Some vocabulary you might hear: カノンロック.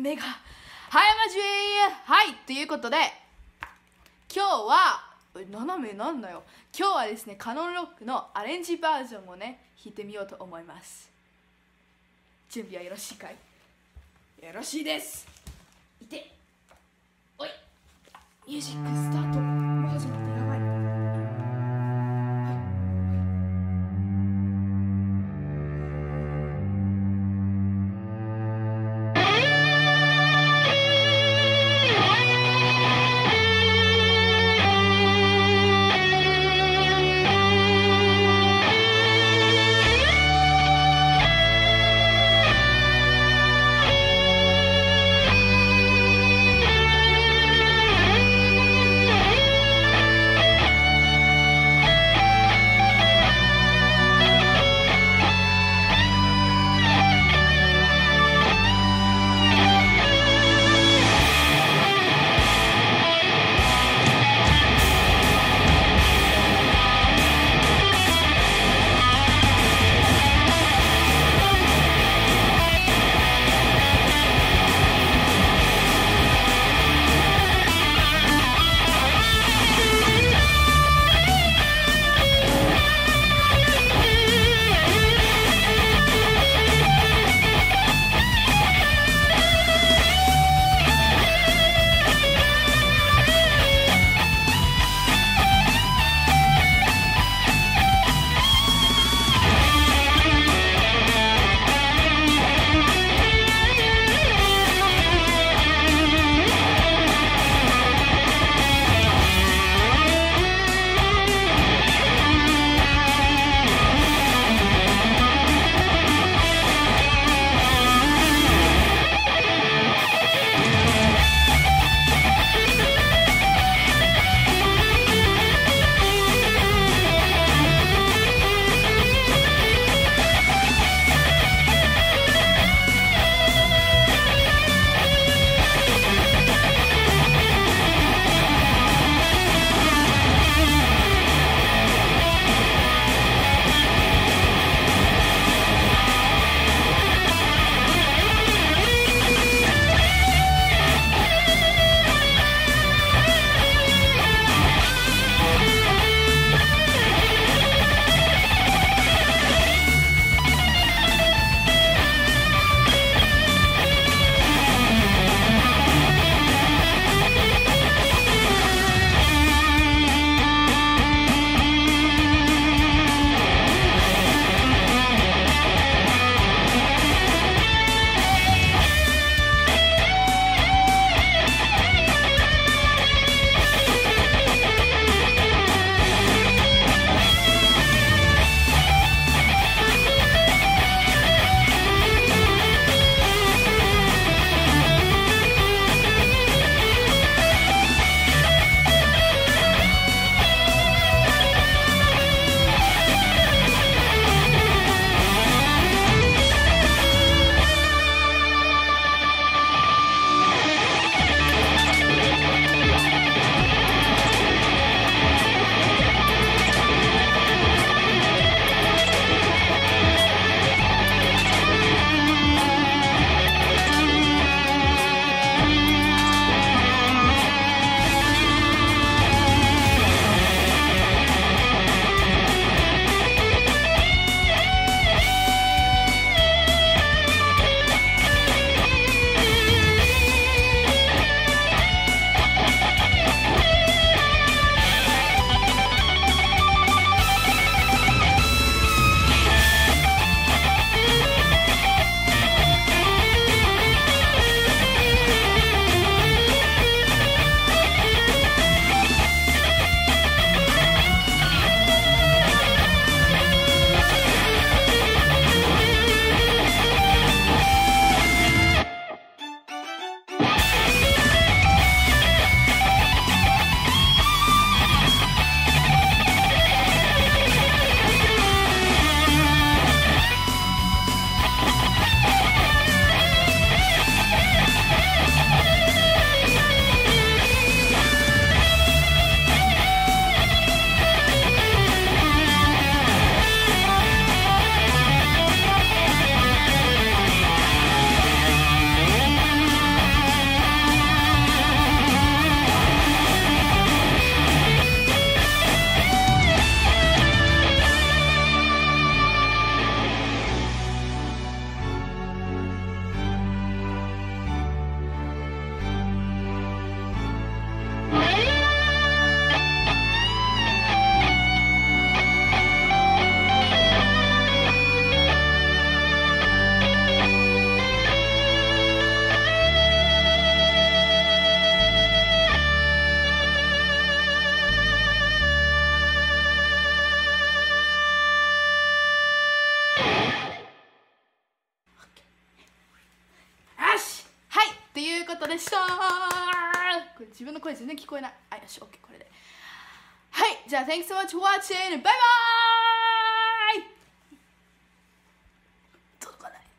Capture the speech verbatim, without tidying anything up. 目がはいマジはいということで、今日は斜めなんだよ。今日はですね、カノンロックのアレンジバージョンをね弾いてみようと思います。準備はよろしいかい？よろしいです。いておい、ミュージックスタート。もう始まった。やばい。でした。これ自分の声全然聞こえない。あ、よし、オッケー、これで。はい、じゃあ、Thanks so much for watching! バイバイ!